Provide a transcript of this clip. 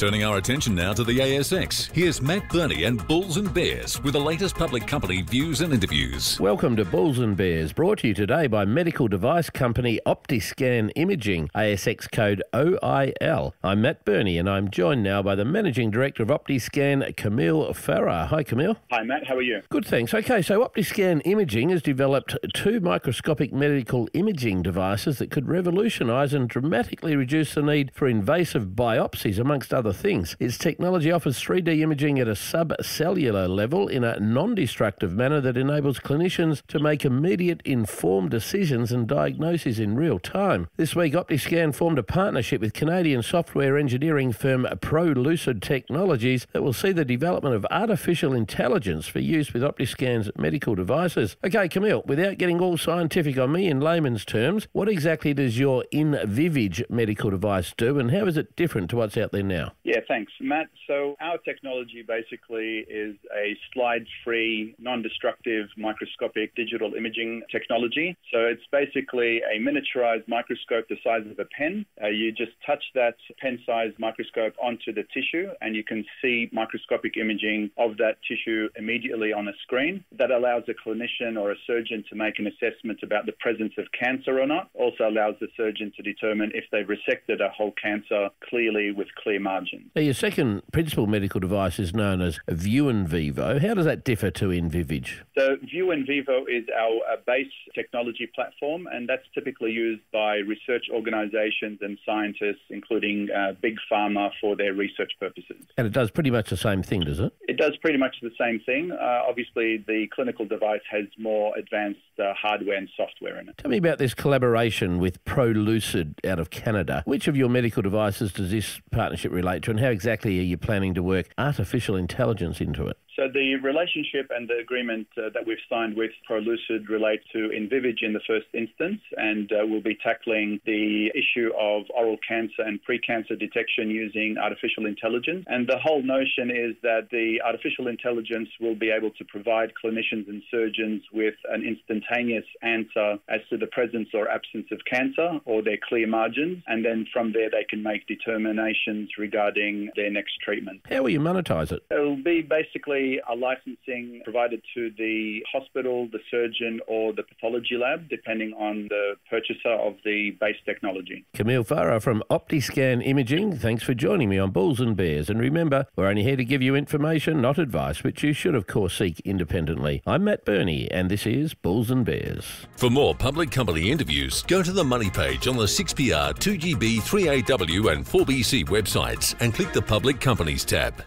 Turning our attention now to the ASX, here's Matt Birney and Bulls and Bears with the latest public company views and interviews. Welcome to Bulls and Bears, brought to you today by medical device company OptiScan Imaging, ASX code OIL. I'm Matt Birney and I'm joined now by the Managing Director of OptiScan, Camille Farah. Hi Camille. Hi Matt, how are you? Good thanks. Okay, so OptiScan Imaging has developed two microscopic medical imaging devices that could revolutionise and dramatically reduce the need for invasive biopsies amongst other things. Its technology offers 3D imaging at a subcellular level in a non-destructive manner that enables clinicians to make immediate informed decisions and diagnoses in real time. This week, OptiScan formed a partnership with Canadian software engineering firm ProLucid Technologies that will see the development of artificial intelligence for use with OptiScan's medical devices. Okay, Camille, without getting all scientific on me in layman's terms, what exactly does your InVivoge medical device do and how is it different to what's out there now? Yeah, thanks, Matt. So our technology basically is a slide-free, non-destructive, microscopic digital imaging technology. So it's basically a miniaturized microscope the size of a pen. You just touch that pen-sized microscope onto the tissue and you can see microscopic imaging of that tissue immediately on a screen. That allows a clinician or a surgeon to make an assessment about the presence of cancer or not. Also allows the surgeon to determine if they've resected a whole cancer clearly with clear margins. Now, your second principal medical device is known as ViewInVivo. How does that differ to InVivoge? So ViewInVivo is our base technology platform, and that's typically used by research organisations and scientists, including Big Pharma, for their research purposes. And it does pretty much the same thing, does it? It does pretty much the same thing. Obviously, the clinical device has more advanced hardware and software in it. Tell me about this collaboration with ProLucid out of Canada. Which of your medical devices does this partnership relate to, and how exactly are you planning to work artificial intelligence into it? So the relationship and the agreement that we've signed with ProLucid relate to InVivoge in the first instance, and we'll be tackling the issue of oral cancer and pre-cancer detection using artificial intelligence. And the whole notion is that the artificial intelligence will be able to provide clinicians and surgeons with an instantaneous answer as to the presence or absence of cancer or their clear margins, and then from there they can make determinations regarding their next treatment. How will you monetize it? It'll be basically a licensing provided to the hospital, the surgeon or the pathology lab, depending on the purchaser of the base technology. Camille Farah from OptiScan Imaging, thanks for joining me on Bulls and Bears. And remember, we're only here to give you information, not advice, which you should, of course, seek independently. I'm Matt Birney, and this is Bulls and Bears. For more public company interviews, go to the Money page on the 6PR, 2GB, 3AW and 4BC websites and click the Public Companies tab.